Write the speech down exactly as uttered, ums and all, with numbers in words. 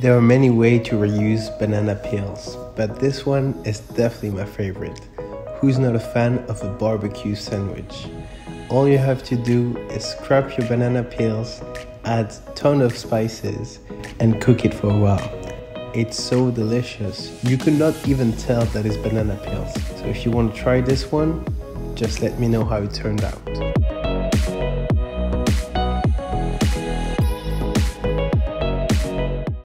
There are many ways to reuse banana peels, but this one is definitely my favorite. Who's not a fan of a barbecue sandwich? All you have to do is scrap your banana peels, add a ton of spices, and cook it for a while. It's so delicious. You could not even tell that it's banana peels. So if you want to try this one, just let me know how it turned out.